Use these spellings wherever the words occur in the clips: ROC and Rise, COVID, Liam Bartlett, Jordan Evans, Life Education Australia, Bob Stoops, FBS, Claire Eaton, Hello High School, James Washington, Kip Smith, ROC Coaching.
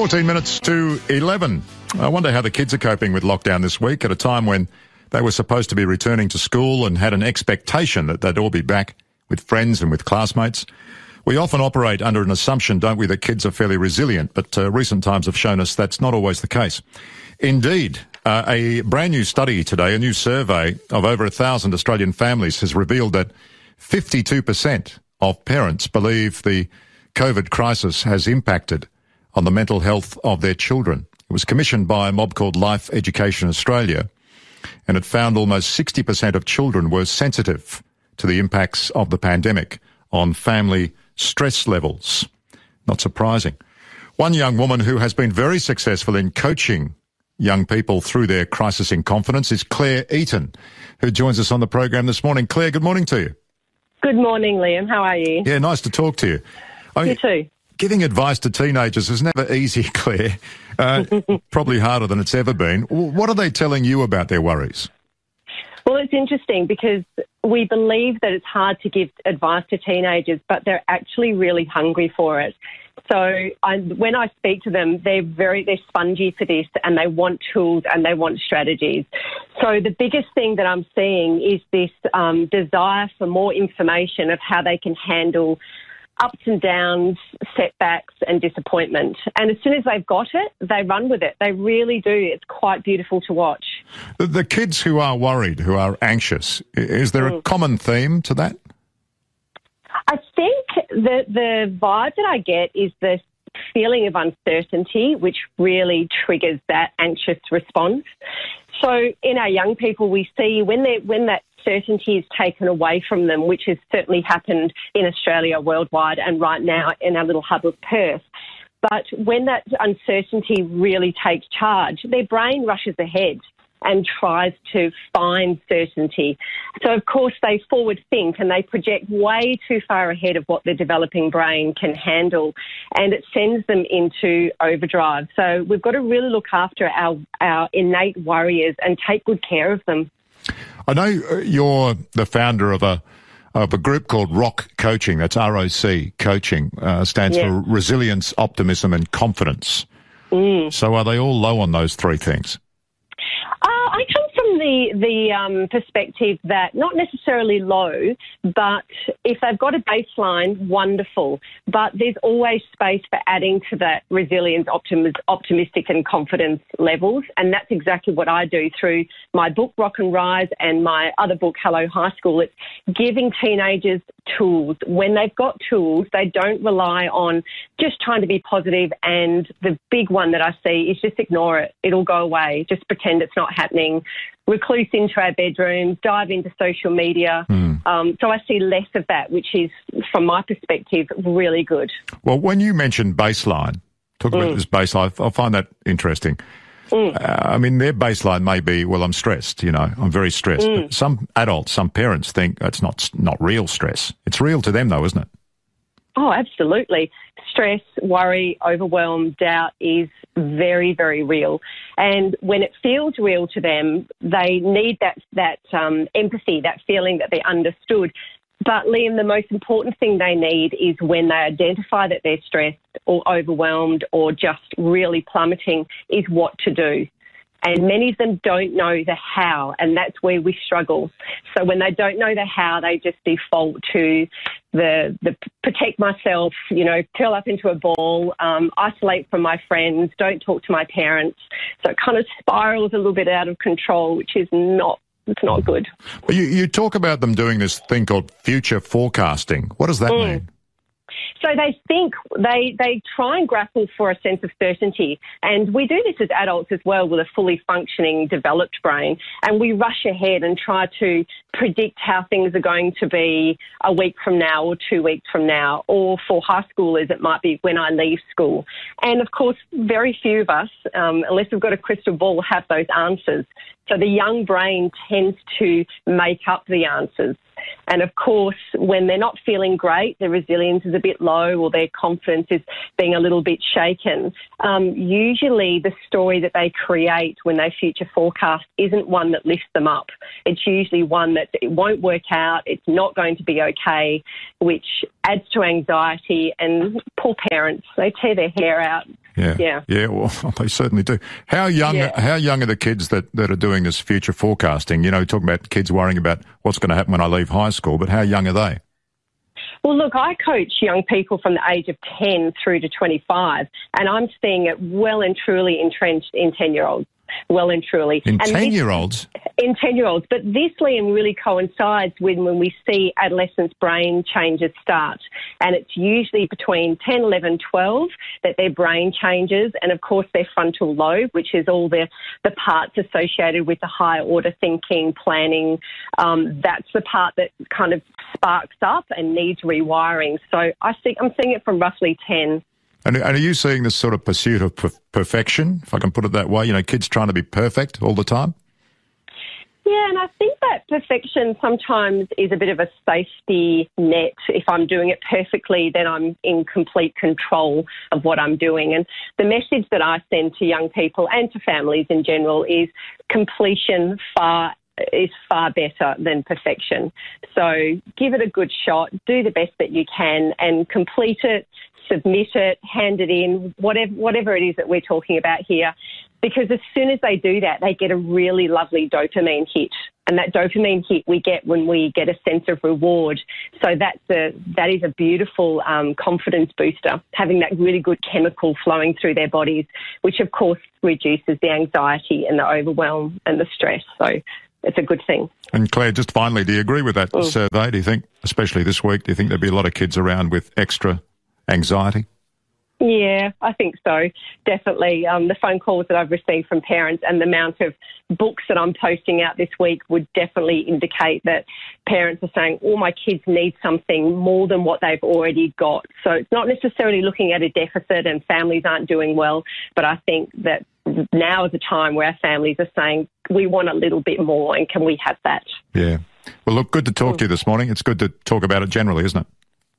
14 minutes to 11. I wonder how the kids are coping with lockdown this week at a time when they were supposed to be returning to school and had an expectation that they'd all be back with friends and with classmates. We often operate under an assumption, don't we, that kids are fairly resilient, but recent times have shown us that's not always the case. Indeed, a brand new study today, a new survey of over 1,000 Australian families has revealed that 52% of parents believe the COVID crisis has impacted on the mental health of their children. It was commissioned by a mob called Life Education Australia, and it found almost 60% of children were sensitive to the impacts of the pandemic on family stress levels. Not surprising. One young woman who has been very successful in coaching young people through their crisis in confidence is Claire Eaton, who joins us on the program this morning. Claire, good morning to you. Good morning, Liam. How are you? Yeah, nice to talk to you. You too. Giving advice to teenagers is never easy, Claire. Probably harder than it's ever been. What are they telling you about their worries? Well, it's interesting because we believe that it's hard to give advice to teenagers, but they're actually really hungry for it. So when I speak to them, they're spongy for this, and they want tools and they want strategies. So the biggest thing that I'm seeing is this desire for more information of how they can handle ups and downs, setbacks and disappointment. And as soon as they've got it, they run with it. They really do. It's quite beautiful to watch. The kids who are worried, who are anxious, is there a common theme to that? I think the vibe that I get is this feeling of uncertainty, which really triggers that anxious response. So in our young people, we see when that certainty is taken away from them, which has certainly happened in Australia, worldwide, and right now in our little hub of Perth. But when that uncertainty really takes charge, their brain rushes ahead and tries to find certainty. So, of course, they forward think and they project way too far ahead of what their developing brain can handle, and it sends them into overdrive. So we've got to really look after our innate worriers and take good care of them. I know you're the founder of a group called ROC Coaching. That's ROC Coaching. Stands for Resilience, Optimism and Confidence. So are they all low on those three things? I come from the perspective that not necessarily low, but if they've got a baseline, wonderful. But there's always space for adding to that resilience, optimistic and confidence levels. And that's exactly what I do through my book, ROC and Rise, and my other book, Hello High School. It's giving teenagers tools. When they've got tools, they don't rely on just trying to be positive. And the big one that I see is just ignore it. It'll go away. Just pretend it's not happening. Recluse into our bedrooms, dive into social media. So I see less of that, which is, from my perspective, really good. Well, when you mentioned baseline, talk about this baseline, I find that interesting. I mean, their baseline may be, well, I'm stressed, you know, I'm very stressed. But some adults, some parents think it's not real stress. It's real to them, though, isn't it? Oh, absolutely. Stress, worry, overwhelm, doubt is very, very real. And when it feels real to them, they need that empathy, that feeling that they're understood. But, Liam, the most important thing they need is when they identify that they're stressed or overwhelmed or just really plummeting is what to do. And many of them don't know the how, and that's where we struggle. So when they don't know the how, they just default to the protect myself, you know, curl up into a ball, isolate from my friends, don't talk to my parents. So it kind of spirals a little bit out of control, which is not good. Well, you talk about them doing this thing called future forecasting. What does that mean? So they think, they try and grapple for a sense of certainty. And we do this as adults as well with a fully functioning, developed brain. And we rush ahead and try to predict how things are going to be a week from now or 2 weeks from now. Or for high schoolers, it might be when I leave school. And of course, very few of us, unless we've got a crystal ball, have those answers. So the young brain tends to make up the answers. And of course, when they're not feeling great, their resilience is a bit low or their confidence is being a little bit shaken. Usually the story that they create when they future forecast isn't one that lifts them up. It's usually one that it won't work out, it's not going to be okay, which adds to anxiety, and poor parents, they tear their hair out Yeah. Well, they certainly do. How young are the kids that are doing this future forecasting? You know, talking about kids worrying about what's going to happen when I leave high school, but how young are they? Well, look, I coach young people from the age of 10 through to 25, and I'm seeing it well and truly entrenched in 10-year-olds. Well and truly. In 10-year-olds. But this, Liam, really coincides with when we see adolescents' brain changes start. And it's usually between 10, 11, 12 that their brain changes. And, of course, their frontal lobe, which is all the parts associated with the higher order thinking, planning. That's the part that kind of sparks up and needs rewiring. So I'm seeing it from roughly 10. And are you seeing this sort of pursuit of perfection, if I can put it that way? You know, kids trying to be perfect all the time? Yeah, and I think that perfection sometimes is a bit of a safety net. If I'm doing it perfectly, then I'm in complete control of what I'm doing. And the message that I send to young people and to families in general is completion is far better than perfection. So give it a good shot, do the best that you can and complete it, submit it, hand it in, whatever it is that we're talking about here. Because as soon as they do that, they get a really lovely dopamine hit. And that dopamine hit we get when we get a sense of reward. So that is a beautiful confidence booster, having that really good chemical flowing through their bodies, which of course reduces the anxiety and the overwhelm and the stress. So it's a good thing. And Claire, just finally, do you agree with that survey? Do you think, especially this week, do you think there'd be a lot of kids around with extra anxiety? Yeah, I think so, definitely. The phone calls that I've received from parents and the amount of books that I'm posting out this week would definitely indicate that parents are saying, oh, my kids need something more than what they've already got. So it's not necessarily looking at a deficit and families aren't doing well, but I think that now is the time where our families are saying, we want a little bit more and can we have that? Yeah. Well, look, good to talk to you this morning. It's good to talk about it generally, isn't it?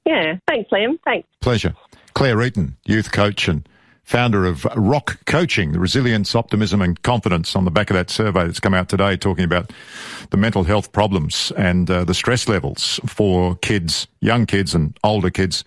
Yeah. Thanks, Liam. Thanks. Pleasure. Claire Eaton, youth coach and founder of ROC Coaching, the resilience, optimism and confidence on the back of that survey that's come out today talking about the mental health problems and the stress levels for kids, young kids and older kids.